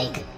colleague.